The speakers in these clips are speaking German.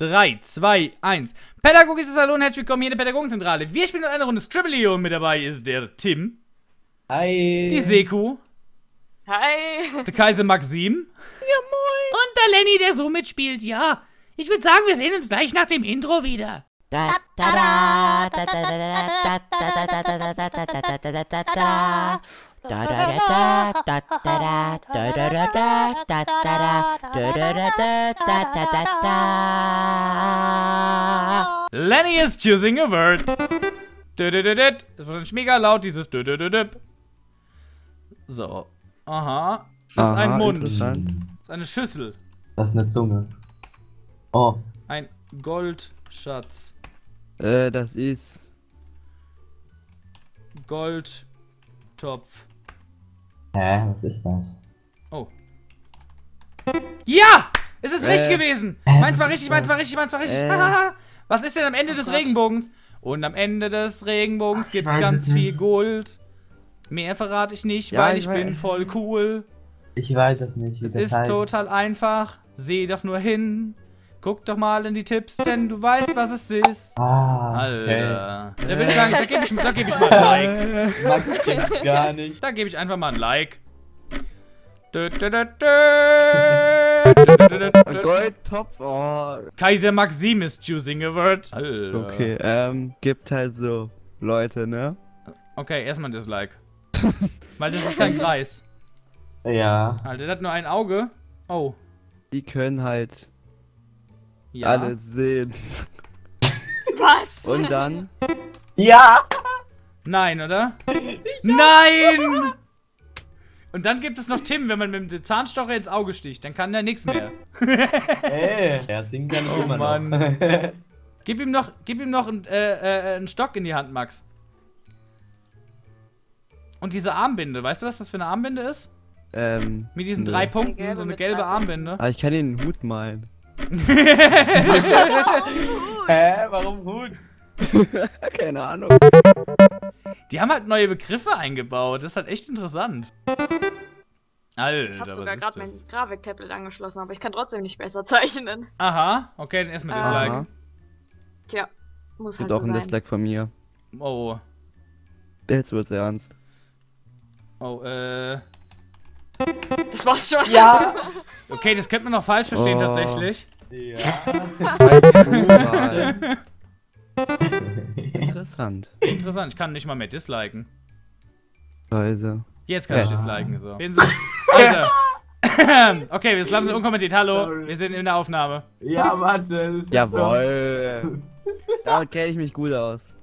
3, 2, 1. Pädagogisches Salon, herzlich willkommen hier in der Pädagogenzentrale. Wir spielen eine Runde Skribbl.io und mit dabei ist der Tim. Hi. Die Seku. Hi. Der Kaiser Maxim. Ja, moin. Und der Lenny, der so mitspielt, ja. Ich würde sagen, wir sehen uns gleich nach dem Intro wieder. Lenny is choosing a word. Das war schon mega laut, dieses. So. Aha. Das ist ein Mund. Das ist eine Schüssel. Das ist eine Zunge. Oh. Ein Goldschatz. Das ist. Goldtopf. Hä, was ist das? Oh. Ja! Es ist richtig gewesen! Meins war richtig, meins war richtig, meins war richtig. Was ist denn am Ende des Regenbogens? Und am Ende des Regenbogens gibt's ganz viel Gold. Mehr verrate ich nicht, ja, weil ich bin voll cool. Ich weiß es nicht. Es ist total einfach. Seh doch nur hin. Guck doch mal in die Tipps, denn du weißt, was es ist. Ah, Alter. Okay. Da würde ich sagen, da geb ich mal ein Like. Max kriegt's gar nicht. Da gebe ich einfach mal ein Like. Goldtopf. Oh. Kaiser Maxim is choosing a word. Alter. Okay, gibt halt so Leute, ne? Okay, erstmal das Like. Weil das ist kein Kreis. Ja. Alter, der hat nur ein Auge. Oh. Die können halt... Ja. Alle sehen. Was? Und dann? Ja! Nein, oder? Nein! Und dann gibt es noch Tim, wenn man mit dem Zahnstocher ins Auge sticht, dann kann der nichts mehr. Ey, der singen kann auch immer noch. Gib ihm noch einen Stock in die Hand, Max. Und diese Armbinde, weißt du, was das für eine Armbinde ist? Mit diesen drei Punkten, so eine gelbe Armbinde. Ah, ich kann den Hut malen. Hä? Warum Hut? Keine Ahnung. Die haben halt neue Begriffe eingebaut. Das ist halt echt interessant. Alter, ich hab sogar gerade mein Grafiktablet angeschlossen, aber ich kann trotzdem nicht besser zeichnen. Aha, okay, dann erstmal Dislike. Aha. Tja, muss halt so sein. Und auch ein Dislike von mir. Oh. Jetzt wird's ernst. Oh, Das war's schon. Ja. Okay, das könnte man noch falsch verstehen, tatsächlich. Ja. Interessant. Interessant, ich kann nicht mal mehr disliken. Scheiße. Jetzt kann ich disliken, so. Alter. Okay, wir lassen es unkommentiert. Hallo, wir sind in der Aufnahme. Ja, warte. Das ist jawohl. So. Da kenne ich mich gut aus.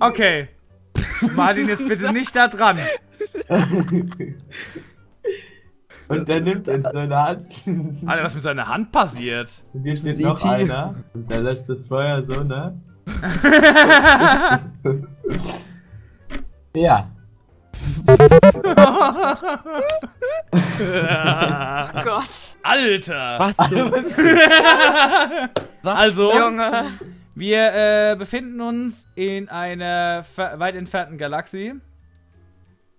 Okay. Martin, jetzt bitte nicht da dran. Und der nimmt jetzt seine Hand. Alter, was mit seiner Hand passiert? Und hier steht noch einer. Der lässt das Feuer so, ne? Ja. Oh Gott. Alter. Was so? Also, Junge. Wir befinden uns in einer weit entfernten Galaxie.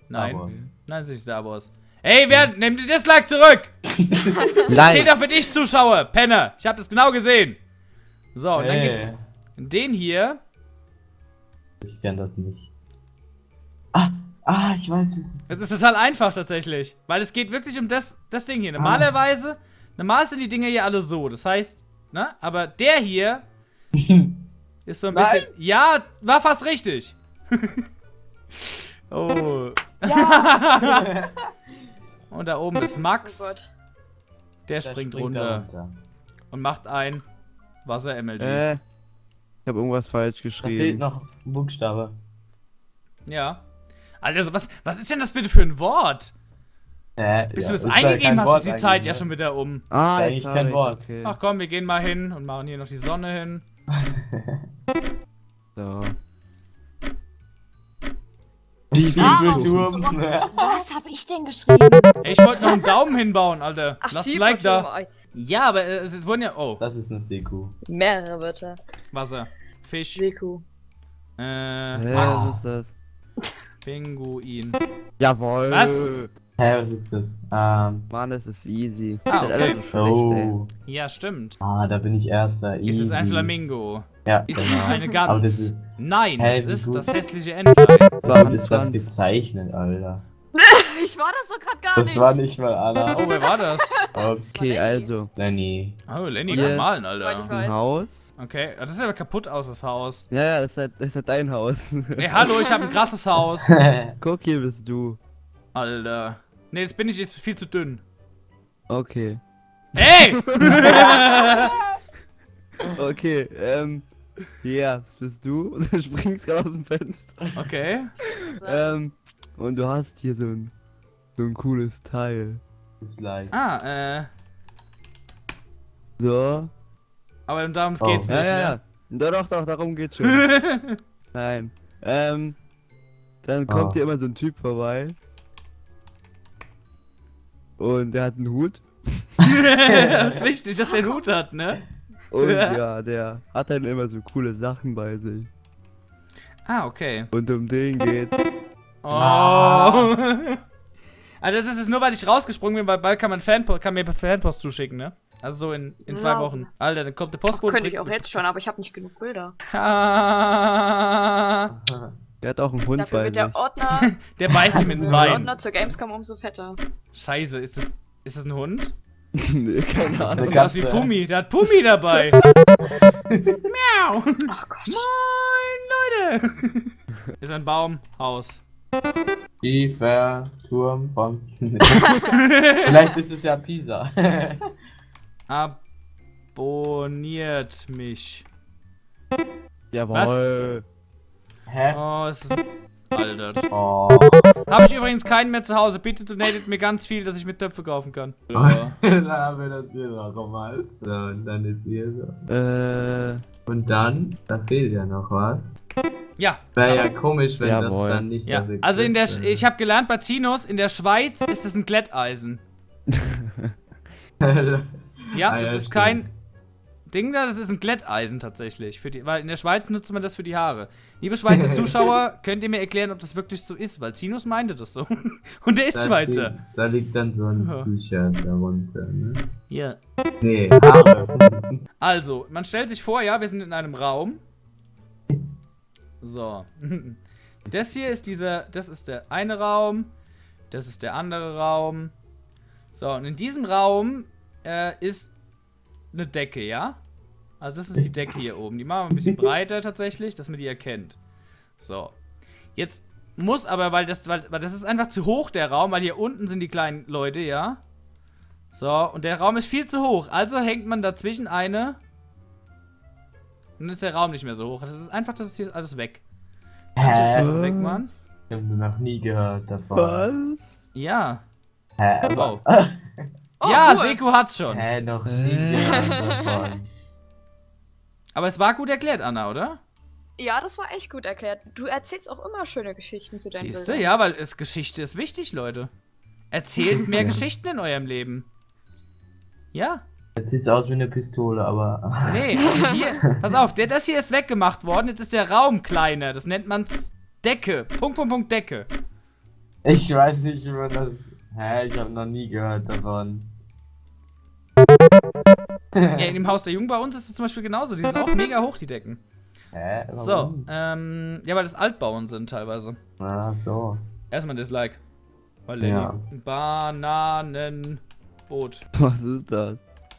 Nein. Nein, es ist nicht Star Wars. Ey, nimm den Dislike zurück! Das zählt doch für dich, Zuschauer, Penner. Ich hab das genau gesehen. So, und dann gibt's den hier. Ich kenn das nicht. Ich weiß, wie es ist. Es ist total einfach tatsächlich. Weil es geht wirklich um das Ding hier. Normalerweise sind die Dinger hier alle so. Das heißt, ne? Aber der hier ist so ein bisschen. Ja, war fast richtig. Oh. Ja. Und da oben ist Max. Oh Gott. Der springt runter. Und macht ein Wasser-MLG. Ich habe irgendwas falsch geschrieben. Da fehlt noch ein Buchstabe. Ja. Alter, was ist denn das bitte für ein Wort? Bis du es eingegeben hast, ist die Zeit ja schon wieder um. Jetzt habe ich kein Wort. Okay. Ach komm, wir gehen mal hin und machen hier noch die Sonne hin. So. Was hab ich denn geschrieben? Ey, ich wollte noch einen Daumen hinbauen, Alter. Ach, lass ein Like da. Ja, aber es wurden ja... Oh. Das ist eine Seku. Mehrere Wörter. Wasser. Fisch. Seku. Was ist das? Pinguin. Jawohl. Was? Hä, was ist das? Mann, das ist easy. Ah, okay. Oh. Ja, stimmt. Ah, da bin ich Erster. Easy. Ist es ein Flamingo? Ja. Ist es eine Gans? Das ist... Nein, es ist das hässliche Entei. Wann ist das gezeichnet, Alter? Ich war das doch gerade gar nicht. Das war nicht mal Anna. Oh, wer war das? Okay, also. Lenny. Oh, Lenny kann malen, Alter. Das ist ein Haus. Okay, das sieht aber kaputt aus, das Haus. Ja, ja, das ist halt dein Haus. Ey, hallo, ich habe ein krasses Haus. Guck, hier bist du. Alter. Nee, das bin ich, ist viel zu dünn. Okay. Ey! Okay, ja, das bist du und du springst gerade aus dem Fenster. Okay. Und du hast hier so ein cooles Teil. Ist leicht. So. Aber darum geht's nicht. Ja, ja. Doch, darum geht's schon. Nein. Dann kommt hier immer so ein Typ vorbei. Und der hat einen Hut. Das ist wichtig, dass der einen Hut hat, ne? Und ja, der hat dann immer so coole Sachen bei sich. Ah, okay. Und um den geht's. Oh. Also das ist es nur, weil ich rausgesprungen bin, weil bald kann mir Fanpost zuschicken, ne? Also so in 2 Wochen. Alter, dann kommt der Postbote. Könnte ich auch jetzt schon, aber ich habe nicht genug Bilder. Der hat auch einen Hund bei sich. Der Ordner. Der beißt ihm ins Bein. Der Ordner zur Gamescom umso fetter. Scheiße, ist das ein Hund? Nee, keine Ahnung. Das sieht aus wie Pummi. Der hat Pummi dabei. Miau. Ach Gott. Moin, Leute. Ist ein Baumhaus. Schiefer Turm von... Vielleicht ist es ja Pisa. Abonniert mich. Jawohl. Was? Hä? Oh, es ist... Alter. Oh. Hab ich übrigens keinen mehr zu Hause. Bitte donatet mir ganz viel, dass ich mir Töpfe kaufen kann. Ja. Dann haben wir das hier noch mal. So, und dann ist hier so. Und dann? Da fehlt ja noch was. Ja. Wäre ja komisch, wenn das dann nicht mehr so. Also ich habe gelernt bei Zinos, in der Schweiz ist es ein Glätteisen. Ja, das ist kein... Ding da, das ist ein Glätteisen tatsächlich, für die, weil in der Schweiz nutzt man das für die Haare. Liebe Schweizer Zuschauer, könnt ihr mir erklären, ob das wirklich so ist, weil Zinos meinte das so. Und der ist Schweizer. Da liegt dann so ein T-Shirt darunter, ne? Ja. Nee, Haare. Also, man stellt sich vor, ja, wir sind in einem Raum. So. Das hier ist das ist der eine Raum, das ist der andere Raum. So, und in diesem Raum ist eine Decke, ja? Also das ist die Decke hier oben. Die machen wir ein bisschen breiter tatsächlich, dass man die erkennt. So. Jetzt muss aber, weil das ist einfach zu hoch, der Raum, weil hier unten sind die kleinen Leute, ja? So, und der Raum ist viel zu hoch. Also hängt man dazwischen eine. Und dann ist der Raum nicht mehr so hoch. Das ist einfach, das ist hier alles weg. Kannst du das weg machen? Ich hab noch nie gehört davon. Was? Ja. Wow. Oh, ja, cool. Seko hat's schon. Noch nie davon. Aber es war gut erklärt, Anna, oder? Ja, das war echt gut erklärt. Du erzählst auch immer schöne Geschichten zu deinen Bildern. Siehst du, ja, weil Geschichte ist wichtig, Leute. Erzählt mehr Geschichten in eurem Leben. Ja. Jetzt sieht's aus wie eine Pistole, aber... Nee, hier, pass auf, das hier ist weggemacht worden, jetzt ist der Raum kleiner. Das nennt man's Decke. Punkt, Punkt, Punkt, Decke. Ich weiß nicht, wie man das... ich hab noch nie gehört davon. Ja, in dem Haus der Jungen bei uns ist es zum Beispiel genauso. Die sind auch mega hoch, die Decken. Warum? So, ja, weil das Altbauen sind teilweise. Ah, so. Erstmal Dislike. Weil Bananenboot. Was ist das?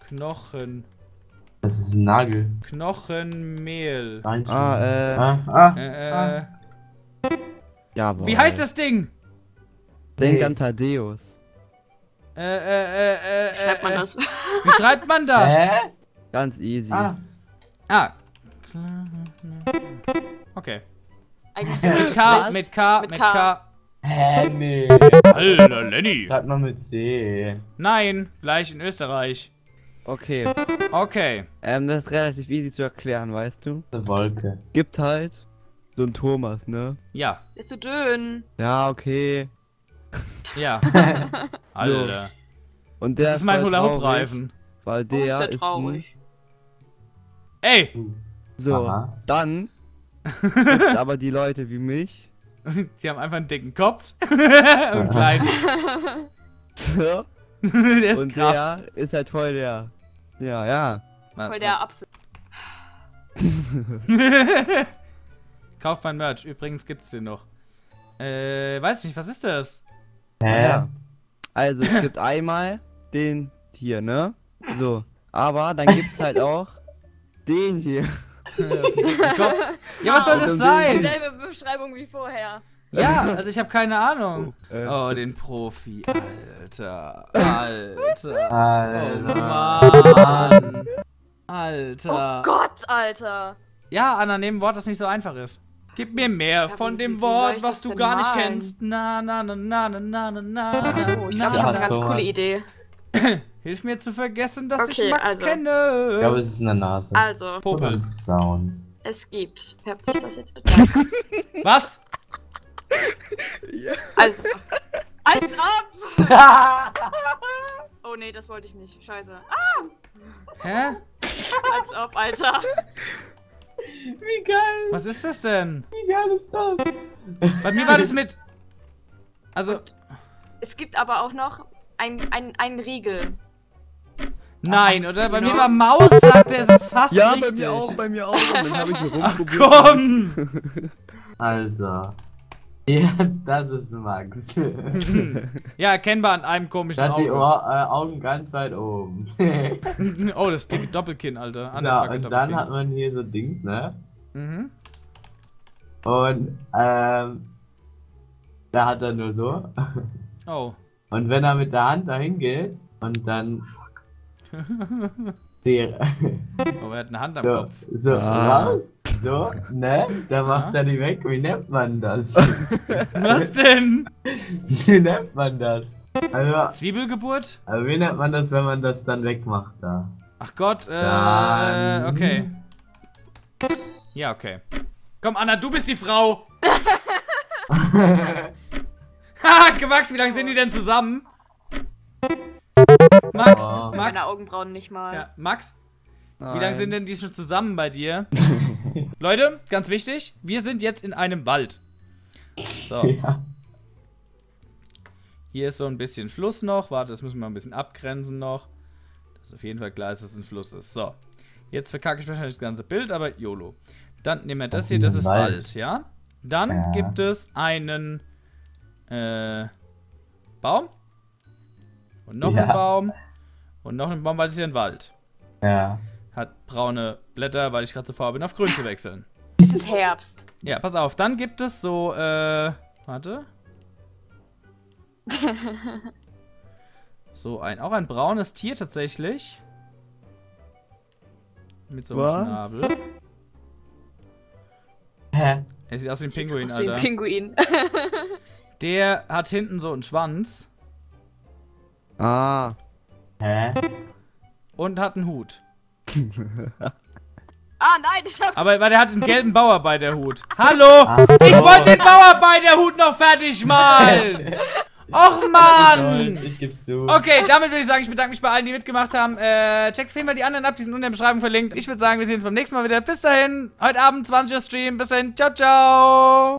Knochen. Das ist ein Nagel. Knochenmehl. Jawohl. Wie heißt das Ding? Denk an Tadeus. Schreibt man das? Wie schreibt man das? Ganz easy. Okay. Eigentlich mit K. Nee. Alter, Lenny. Schreibt man mit C. Nein, gleich in Österreich. Okay. Okay. Das ist relativ easy zu erklären, weißt du? Eine Wolke. Gibt halt so einen Thomas, ne? Ja. Ist so dünn. Ja, okay. Ja. Alter. So. Und der das ist mein Hula-Hoop-Reifen. Weil der ist traurig. Ey! So, dann gibt's aber die Leute wie mich, Und die haben einfach einen dicken Kopf und einen kleinen. So. Der ist und krass. Der ist halt voll der. Ja, ja. Voll der Apfel. Kauft mein Merch. Übrigens gibt's den noch. Weiß nicht, was ist das? Ja. Also, es gibt einmal den hier, ne? So. Aber dann gibt's halt auch den hier. Das ja, was soll das sein? Dieselbe Beschreibung wie vorher. Ja, also ich habe keine Ahnung. Oh, den Profi, Alter. Alter. Oh, Mann. Alter. Oh Gott, Alter. Ja, Anna, nehm ein Wort, das nicht so einfach ist. Gib mir mehr von dem Wort, was du gar nicht kennst. Na, na, na, na, na, na, na. Oh, ich glaube, ich habe eine ganz coole Idee. Hilf mir zu vergessen, dass ich Max kenne. Ich glaube, es ist eine Nase. Also. Popel. Es gibt. Hört sich das jetzt bitte an? Was? Ja. Also. Als ob! Oh nee, das wollte ich nicht. Scheiße. Ah! Hä? Als ob, Alter. Wie geil. Was ist das denn? Wie geil ist das? Bei mir war das mit... Also... Und es gibt aber auch noch einen Riegel. Nein, oder? Bei mir war Maus, sagt er, es ist fast richtig. Ja, bei mir auch. Und dann hab ich rumprobiert. Ach, komm! Also... Ja, das ist Max. Ja, erkennbar an einem komischen Auge. Die Augen ganz weit oben. Oh, das dicke Doppelkinn, Alter. Ja, und dann hat man hier so Dings, ne? Mhm. Und, da hat er nur so. Oh. Und wenn er mit der Hand dahin geht und dann... Oh, er hat eine Hand am Kopf. So, raus. So, ne? Da macht er die weg. Wie nennt man das? Was denn? Wie nennt man das? Also, Zwiebelgeburt? Also, wie nennt man das, wenn man das dann wegmacht da? Ach Gott, okay. Ja, okay. Komm, Anna, du bist die Frau! Haha, gewachsen, wie lange sind die denn zusammen? Max, Max. Meine Augenbrauen nicht mal. Ja, Max, wie lange sind denn die schon zusammen bei dir? Leute, ganz wichtig, wir sind jetzt in einem Wald. So. Ja. Hier ist so ein bisschen Fluss noch. Warte, das müssen wir ein bisschen abgrenzen noch. Dass auf jeden Fall klar ist, dass es ein Fluss ist. So. Jetzt verkacke ich wahrscheinlich das ganze Bild, aber YOLO. Dann nehmen wir das hier, das ist Wald, ja? Dann gibt es einen Baum. Und noch einen Baum. Und noch einen Baum, weil es hier ein Wald. Ja. Hat braune Blätter, weil ich gerade so faul bin, auf grün zu wechseln. Es ist Herbst. Ja, pass auf. Dann gibt es so, warte. So ein, auch ein braunes Tier tatsächlich. Mit so einem Schnabel. Hä? Er sieht aus wie ein Pinguin, Alter. Wie ein Pinguin. Der hat hinten so einen Schwanz. Ah. Hä? Und hat einen Hut. Ah nein, ich hab... Aber der hat einen gelben Bauarbeiterhut. Hallo! So. Ich wollte den Bauarbeiterhut noch fertig malen! Och Mann! Ich geb's zu. Okay, damit würde ich sagen, ich bedanke mich bei allen, die mitgemacht haben. Checkt auf jeden Fall die anderen ab, die sind unten in der Beschreibung verlinkt. Ich würde sagen, wir sehen uns beim nächsten Mal wieder. Bis dahin, heute Abend 20 Uhr Stream. Bis dahin, ciao, ciao!